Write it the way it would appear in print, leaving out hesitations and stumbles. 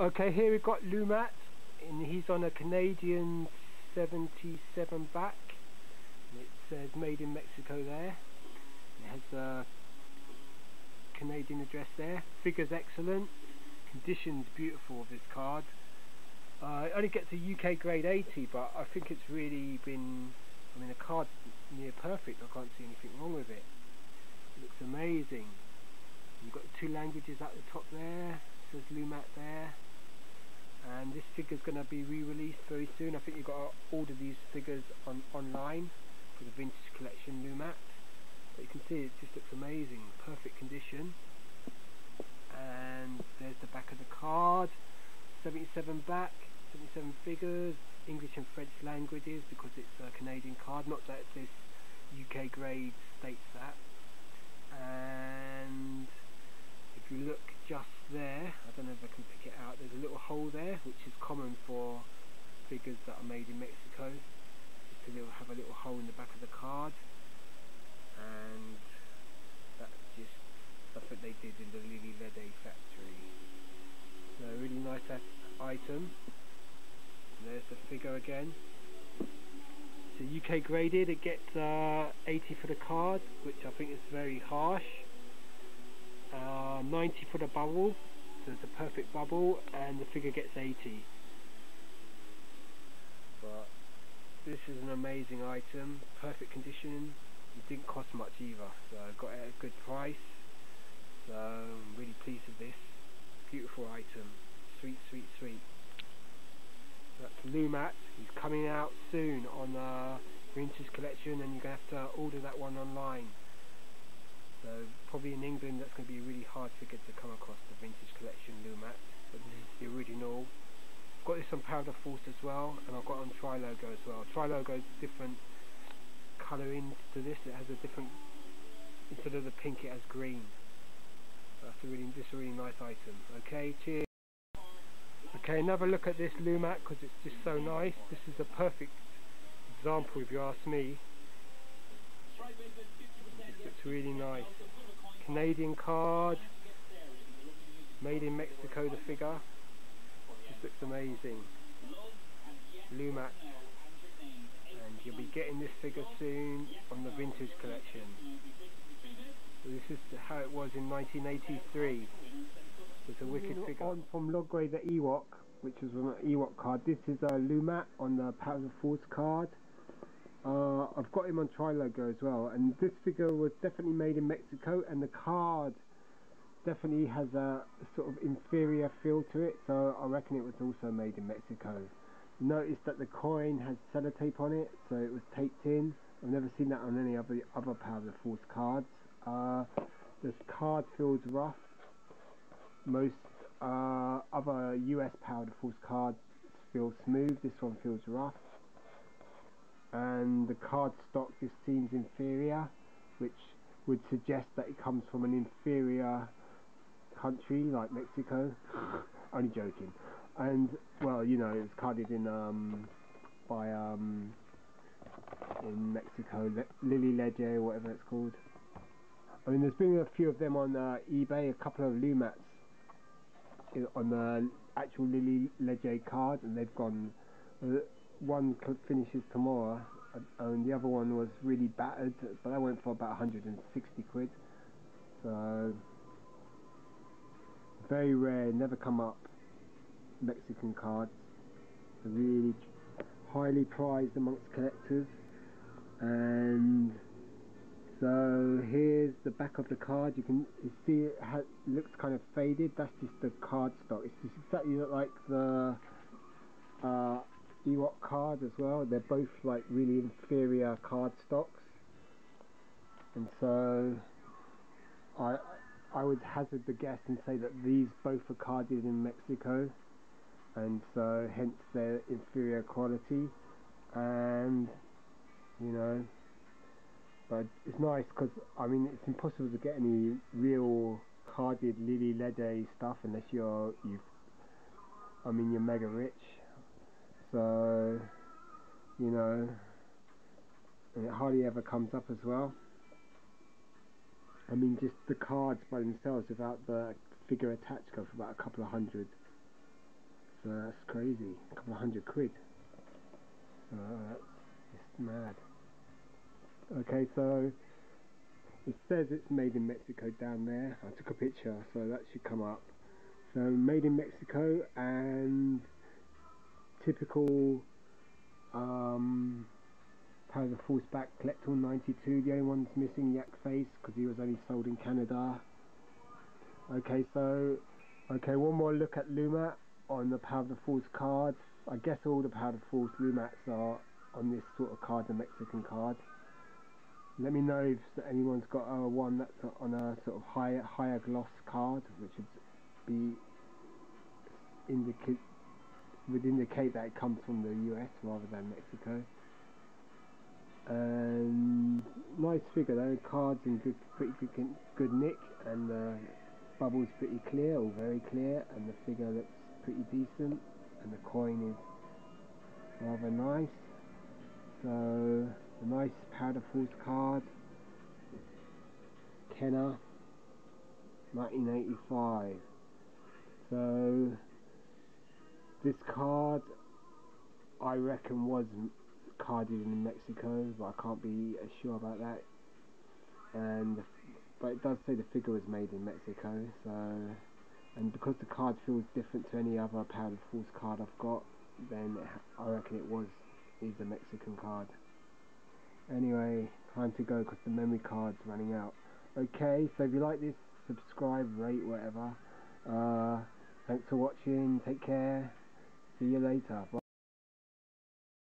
Okay, here we've got Lumat, and he's on a Canadian 77 back. And it says made in Mexico there. It has the Canadian address there. Figures excellent. Conditions beautiful of this card. It only gets a UK grade 80, but I think it's really been, I mean, the card's near perfect. I can't see anything wrong with it. It looks amazing. You've got the two languages at the top there. It says Lumat there. And this figure's going to be re-released very soon. I think you've got to order these figures online for the vintage collection Lumat. But you can see it just looks amazing. Perfect condition. And there's the back of the card. 77 back, 77 figures, English and French languages, because it's a Canadian card, not that this UK grade states that. And if you look just there, I don't know if I can pick it out, there's a little hole there, which is common for figures that are made in Mexico. Just to have a little hole in the back of the card, and that's just stuff that they did in the Lili Ledy factory. So really nice item. And there's the figure again. It's UK graded. It gets 80 for the card, which I think is very harsh. 90 for the bubble, so it's a perfect bubble, and the figure gets 80. But this is an amazing item, perfect condition. It didn't cost much either, so I got it at a good price. So I'm really pleased with this. Beautiful item, sweet, sweet, sweet. That's Lumat. He's coming out soon on vintage collection, and you're gonna have to order that one online. So probably in England, that's gonna be a really hard figure to come across, the vintage collection Lumat. But this is the original. I've got this on Power of the Force as well, and I've got it on TriLogo as well. TriLogo's different colouring to this. It has a different, instead of the pink, it has green. That's a really nice item. Okay, cheers. Okay, another look at this Lumat, because it's just so nice. This is a perfect example, if you ask me. It's really nice. Canadian card, made in Mexico, the figure. Just looks amazing. Lumat. And you'll be getting this figure soon on the vintage collection. This is how it was in 1983. It's a wicked figure. On from Lograde, the Ewok, which was an Ewok card. This is a Lumat on the Power of the Force card. I've got him on TriLogo as well. And this figure was definitely made in Mexico, and the card definitely has a sort of inferior feel to it. So I reckon it was also made in Mexico. Notice that the coin has sellotape on it, so it was taped in. I've never seen that on any other Power of the Force cards. This card feels rough. Most other US Power of the Force cards feel smooth. This one feels rough, and the card stock just seems inferior, which would suggest that it comes from an inferior country like Mexico. Only joking. And well, you know, it was carded in Mexico, Lili Ledy or whatever it's called. I mean, there's been a few of them on eBay, a couple of Lumats on the actual Lili Ledy card, and they've gone, one finishes tomorrow, and the other one was really battered, but that went for about 160 quid, so very rare, never come up, Mexican cards, really highly prized amongst collectors. And so here's the back of the card. You can see it looks kind of faded. That's just the card stock. It's just exactly like the Ewok card as well. They're both like really inferior card stocks, and so I would hazard the guess and say that these both are carded in Mexico, and so hence their inferior quality. And you know. But it's nice, because I mean, it's impossible to get any real carded Lili Ledy stuff unless you're mega rich. So you know, and it hardly ever comes up as well. I mean, just the cards by themselves without the figure attached go for about a couple of hundred. That's crazy. A couple of £100 quid. It's mad. Okay, so it says it's made in Mexico down there. I took a picture, so that should come up. So made in Mexico and typical Power of the Force back, Collector 92. The only one's missing Yak Face because he was only sold in Canada. Okay, so one more look at Lumat on the Power of the Force cards. I guess all the Power of the Force Lumats are on this sort of card, the Mexican card. Let me know if anyone's got one that's on a sort of higher gloss card, which would be indicate that it comes from the US rather than Mexico. And nice figure though, cards in pretty good nick, and the bubble's pretty clear, or very clear, and the figure looks pretty decent, and the coin is rather nice. So a nice Power of the Force card, Kenner, 1985. So this card, I reckon, was carded in Mexico, but I can't be sure about that. And but it does say the figure was made in Mexico. So, and because the card feels different to any other Power of the Force card I've got, then I reckon it is a Mexican card. Anyway, time to go because the memory card's running out. Okay, so if you like this, subscribe, rate, whatever. Thanks for watching. Take care. See you later. Bye.